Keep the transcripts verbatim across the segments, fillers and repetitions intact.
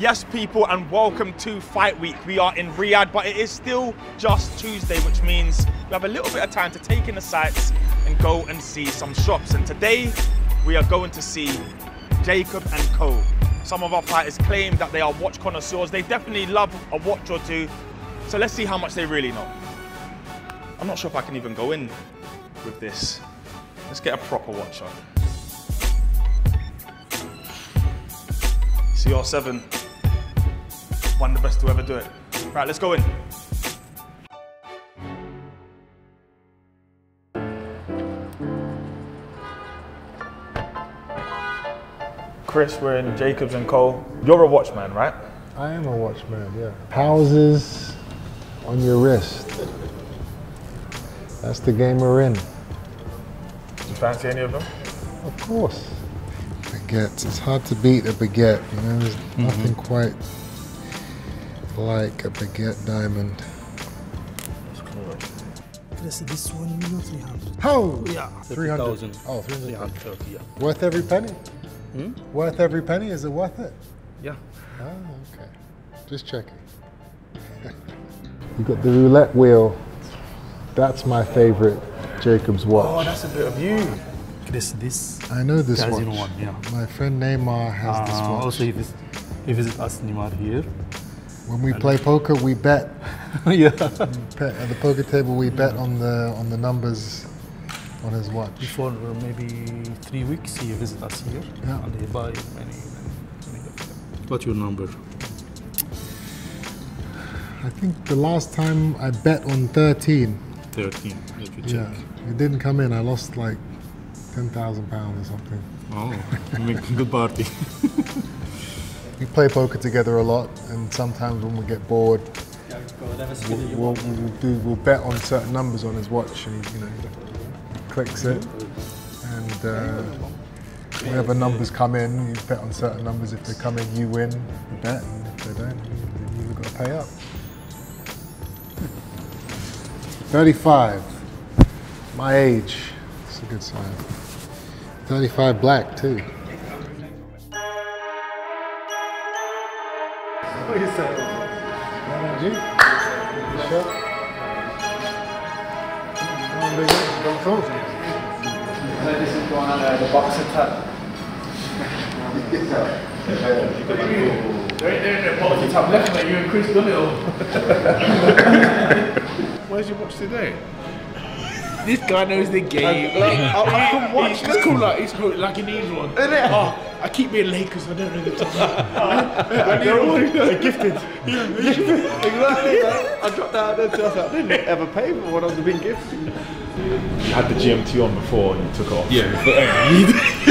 Yes, people, and welcome to Fight Week. We are in Riyadh, but it is still just Tuesday, which means we have a little bit of time to take in the sights and go and see some shops. And today, we are going to see Jacob and Co. Some of our fighters claim that they are watch connoisseurs. They definitely love a watch or two, so let's see how much they really know. I'm not sure if I can even go in with this. Let's get a proper watch on. C R seven. One of the best to ever do it. Right, let's go in. Chris, we're in Jacobs and Co. You're a watchman, right? I am a watchman, yeah. Houses on your wrist. That's the game we're in. Do you fancy any of them? Of course. Baguettes. It's hard to beat a baguette, you know? There's mm-hmm. nothing quite like a baguette diamond. That's cool. This one, three hundred. Oh! Yeah. three hundred. Oh, three hundred. Yeah. Worth every penny? Hmm? Worth every penny? Is it worth it? Yeah. Oh, okay. Just checking. You got the roulette wheel. That's my favorite Jacob's watch. Oh, that's a bit of you. This, this. I know this watch. One, yeah. My friend Neymar has uh, this watch. Also, he, vis he visits us, Neymar, here. When we and play poker, we bet. Yeah. Bet. At the poker table, we bet yeah. on the on the numbers on his watch. Before uh, maybe three weeks, he visits us here. Yeah. And he buys many, many. What's your number? I think the last time I bet on thirteen. Thirteen. Let me check. Yeah. It didn't come in. I lost like ten thousand pounds or something. Oh, making good party. We play poker together a lot, and sometimes when we get bored, we'll, we'll, we'll, do, we'll bet on certain numbers on his watch, and he, you know, clicks it, and uh, whenever numbers come in, you bet on certain numbers. If they come in, you win, you bet, and if they don't, then you've got to pay up. thirty-five, my age. It's a good sign. thirty-five black too. What do you say? You? This is one of the boxer tub. They're in the boxer tub left, but you and Chris Doolittle. Where's your watch today? This guy knows the game. I, like, I, I can watch. It's cool, like, it's cool, like he needs one. Oh, I keep being late because I don't know the time. I, I need one. They're gifted. Yeah, exactly. Like, I dropped out of the top. I didn't ever pay for one. I was being gifted. You had the G M T on before and you took it off. Yeah. But,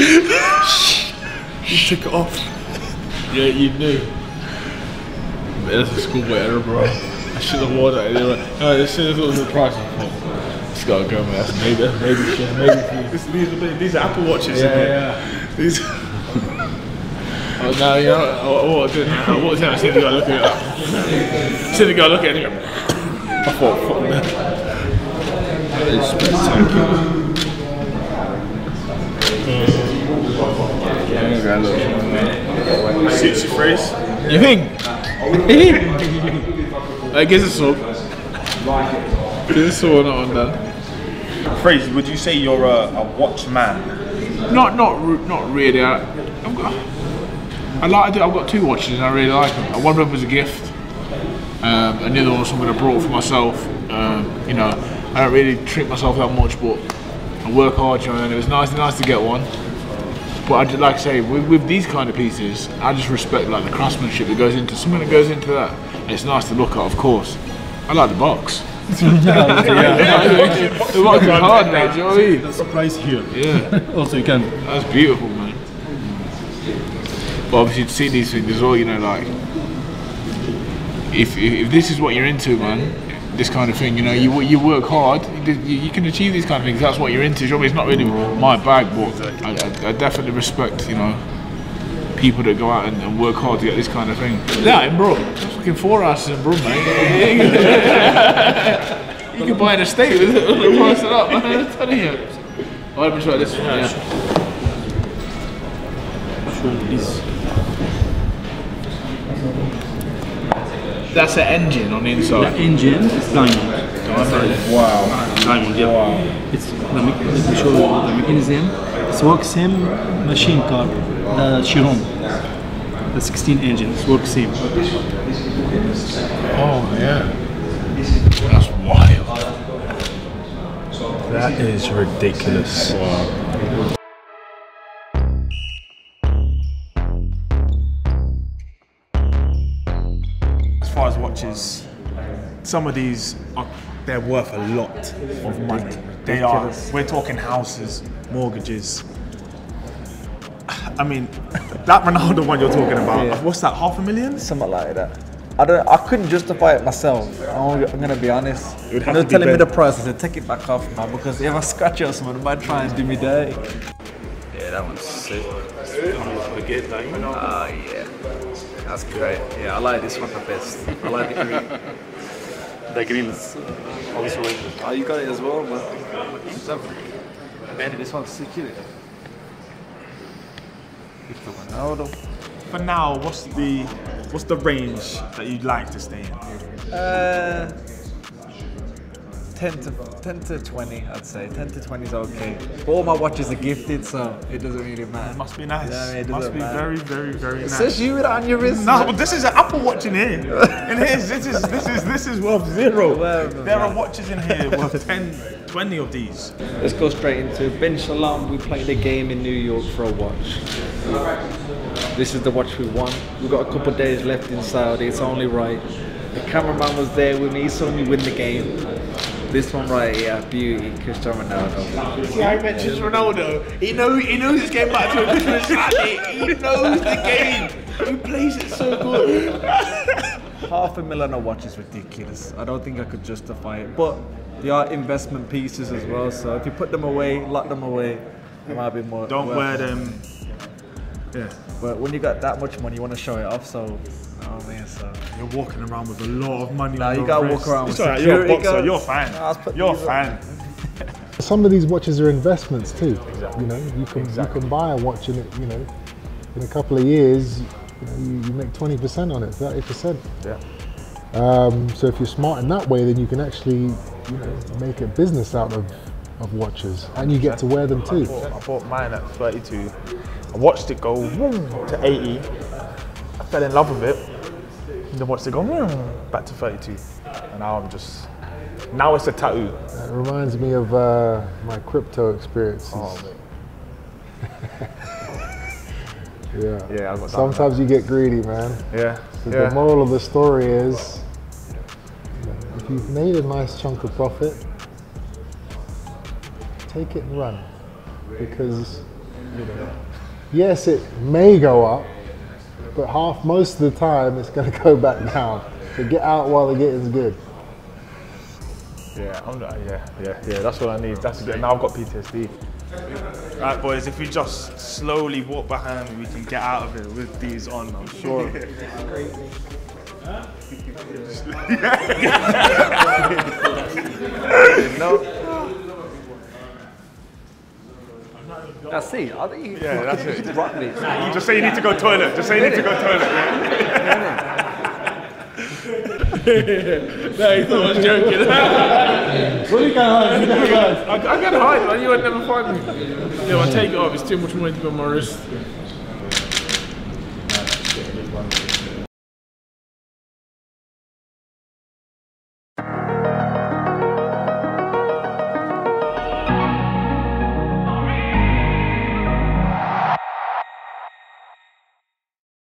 uh, you took it off. Yeah, you knew. But that's a schoolboy error, bro. I should have worn that. They were like, oh, as soon as it was the price of gotta go, man. Maybe, maybe, maybe. This, these, these are Apple watches. Yeah, yeah. These. Oh no, you know, I did. I walked in. I seen the guy looking at it. Seen the guy looking at it. I thought, fuck man. That is spectacular. Suits your face. You think? I guess it's so. This one on that. Crazy, would you say you're a, a watchman? Not, not, not really. I, I've got, I like. I've got two watches, and I really like them. One of them was a gift, um, and the other one was something I brought for myself. Um, you know, I don't really treat myself that much, but I work hard, you know, and it was nice, nice to get one. But I did, like I say, with, with these kind of pieces, I just respect like the craftsmanship that goes into something that goes into that. And it's nice to look at, of course. I like the box. Yeah, yeah. The rock is hard now, do you know what I mean? That's the price here. Yeah. Also, you can. That's beautiful, man. But obviously, to see these things as well, you know, like, if, if if this is what you're into, man, this kind of thing, you know, you you work hard, you, you can achieve these kind of things. That's what you're into. Do you know what I mean? It's not really my bag, but I, I, I definitely respect, you know, people that go out and, and work hard to get this kind of thing. Yeah, in Brum. That's fucking four asses in Brum, mate. You can buy an estate with it, and price it up, man. I'm telling you. I'll have to try this one, yeah. Sure, please. that's an engine on the inside. The engine is diamond. Diamond. Wow. Diamond, yeah. Wow. It's, let me, let me show you the mechanism. It works same machine car, the Chiron. The sixteen engine, it works same. Oh, yeah. That's wild. That is ridiculous. Wow. Watches, some of these are, they're worth a lot of money. They are, we're talking houses, mortgages. I mean, that Ronaldo one you're talking about, yeah. What's that, half a million? Something like that. I don't, I couldn't justify it myself. I'm gonna be honest. They're telling me the price, I said, take it back off now, because if I scratch it or something, they might try and do me dirty. Yeah, that one's sick. Ah, uh, yeah. That's great. Yeah, I like this one the best. I like the green. The green is also like it. Oh, you got it as well, man. Man, this one's sick, isn't it? For now, what's the what's the range that you'd like to stay in? Uh, ten to ten to twenty, I'd say. Ten to twenty is okay. But all my watches are gifted, so it doesn't really matter. It must be nice. Yeah, it must be matter. very, very, very nice. Says you with it on your wrist. No, but this is an Apple watch in here. In here, this is this is this is worth zero. There are watches in here worth ten, twenty of these. Let's go straight into Ben Shalom. We played a game in New York for a watch. This is the watch we won. We've got a couple of days left in Saudi. It's only right. The cameraman was there with me. He saw me win the game. This one right here, beauty, Cristiano Ronaldo. See, I mentioned Ronaldo. He knows, he knows his game back to a different Saturday. He knows the game. He plays it so good. Half a million a watch is ridiculous. I don't think I could justify it. But they are investment pieces as well. So if you put them away, lock them away, it might be more. Don't wear them. Yeah. But when you got that much money, you want to show it off. So. Oh man, so you're walking around with a lot of money. Nah, you gotta walk around with security. You're a boxer, you're fine. You're fine. Some of these watches are investments too. Exactly. You know, you can exactly. you can buy a watch and it, you know, in a couple of years, you know, you, you make twenty percent on it, thirty percent. Yeah. Um, so if you're smart in that way, then you can actually, you know, make a business out of of watches, and you get to wear them too. I bought, I bought mine at thirty-two. I watched it go to eighty. I fell in love with it. The watch they go back to thirty-two, and now I'm just now it's a tattoo. It reminds me of uh, my crypto experiences. Oh, yeah, yeah. I got Sometimes you get greedy, man. Yeah. So yeah. The moral of the story is, if you've made a nice chunk of profit, take it and run, because you know, yes, it may go up. But half, most of the time, it's going to go back down. So get out while the getting's good. Yeah, I'm not, yeah, yeah, yeah. That's what I need. That's good. Now I've got P T S D. All right, boys. If we just slowly walk behind me, we can get out of it with these on. I'm sure. No. That's it. I think you yeah, that's it. Nah, you just say you need to go toilet. Just say you need to go toilet. No, he thought I was joking. What are you going to hide? I can't hide, man. You would never find me. Yo, I take it off. It's too much money to go on my wrist.